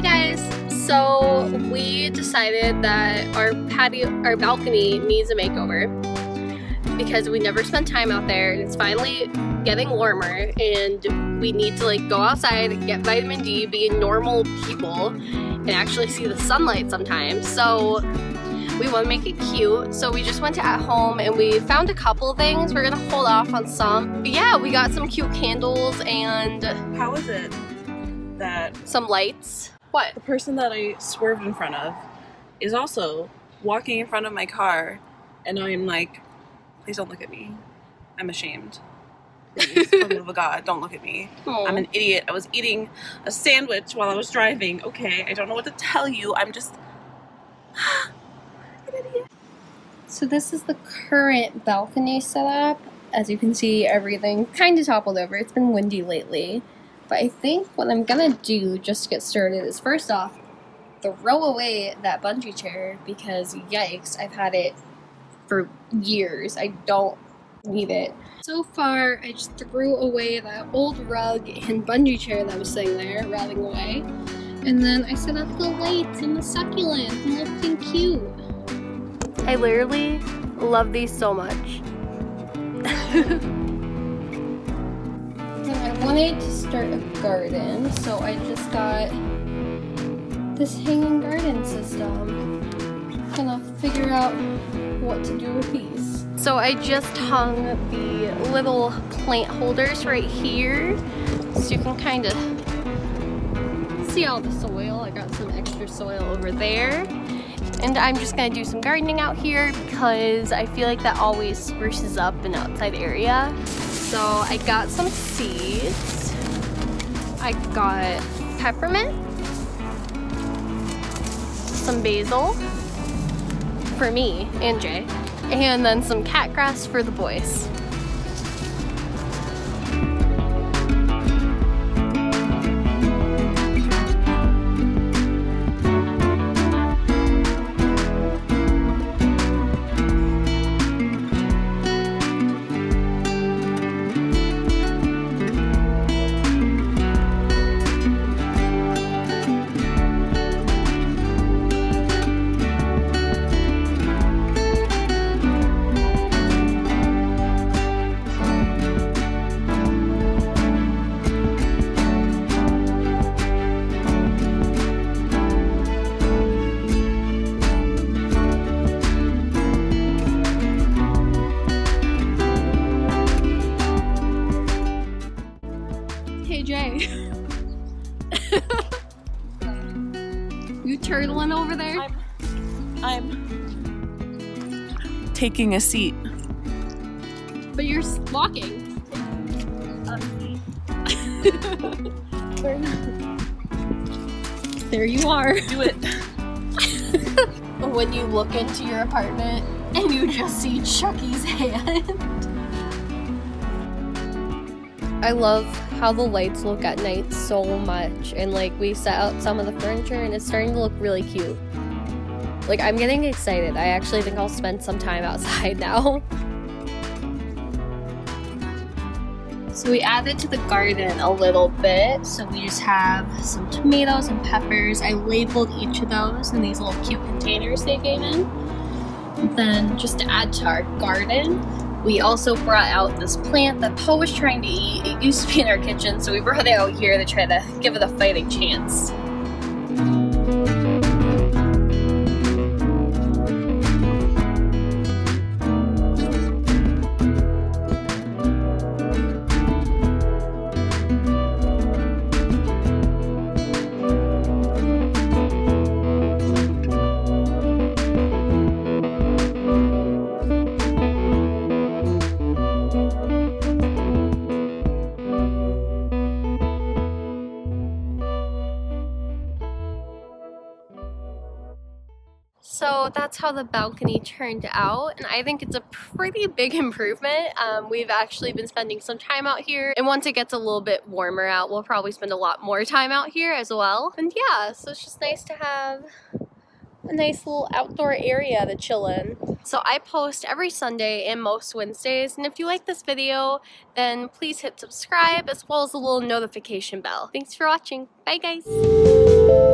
Hi guys! So we decided that our balcony needs a makeover because we never spend time out there, and it's finally getting warmer and we need to go outside, get vitamin D, be normal people and actually see the sunlight sometimes. So we want to make it cute, so we just went to At Home and we found a couple things. We're gonna hold off on some, but yeah, we got some cute candles and how is it that some lights. What? The person that I swerved in front of is also walking in front of my car, and I'm like, please don't look at me. I'm ashamed. Please, for the love of God, don't look at me. Aww. I'm an idiot. I was eating a sandwich while I was driving. Okay, I don't know what to tell you. I'm just an idiot. So this is the current balcony setup. As you can see, everything kind of toppled over. It's been windy lately. But I think what I'm gonna do just to get started is, first off, throw away that bungee chair because yikes, I've had it for years. I don't need it. So far, I just threw away that old rug and bungee chair that was sitting there rotting away. And then I set up the lights and the succulent and looking cute. I literally love these so much. I wanted to start a garden, so I just got this hanging garden system. I'm gonna figure out what to do with these. So I just hung the little plant holders right here, so you can kind of see all the soil. I got some extra soil over there. And I'm just gonna do some gardening out here because I feel like that always spruces up an outside area. So I got some seeds. I got peppermint, some basil for me and Jay, and then some cat grass for the boys. You turtling over there? I'm taking a seat. But you're walking. There you are. Do it. When you look into your apartment and you just see Chucky's hand. I love how the lights look at night so much, and we set out some of the furniture and it's starting to look really cute. I'm getting excited. I actually think I'll spend some time outside now. So we added to the garden a little bit, so we just have some tomatoes and peppers. I labeled each of those in these little cute containers they came in. And then just to add to our garden, we also brought out this plant that Poe was trying to eat. It used to be in our kitchen, so we brought it out here to try to give it a fighting chance. So that's how the balcony turned out, and I think it's a pretty big improvement. We've actually been spending some time out here, and once it gets a little bit warmer out, we'll probably spend a lot more time out here as well. And yeah, so it's just nice to have a nice little outdoor area to chill in. So I post every Sunday and most Wednesdays, and if you like this video, then please hit subscribe as well as the little notification bell. Thanks for watching. Bye guys!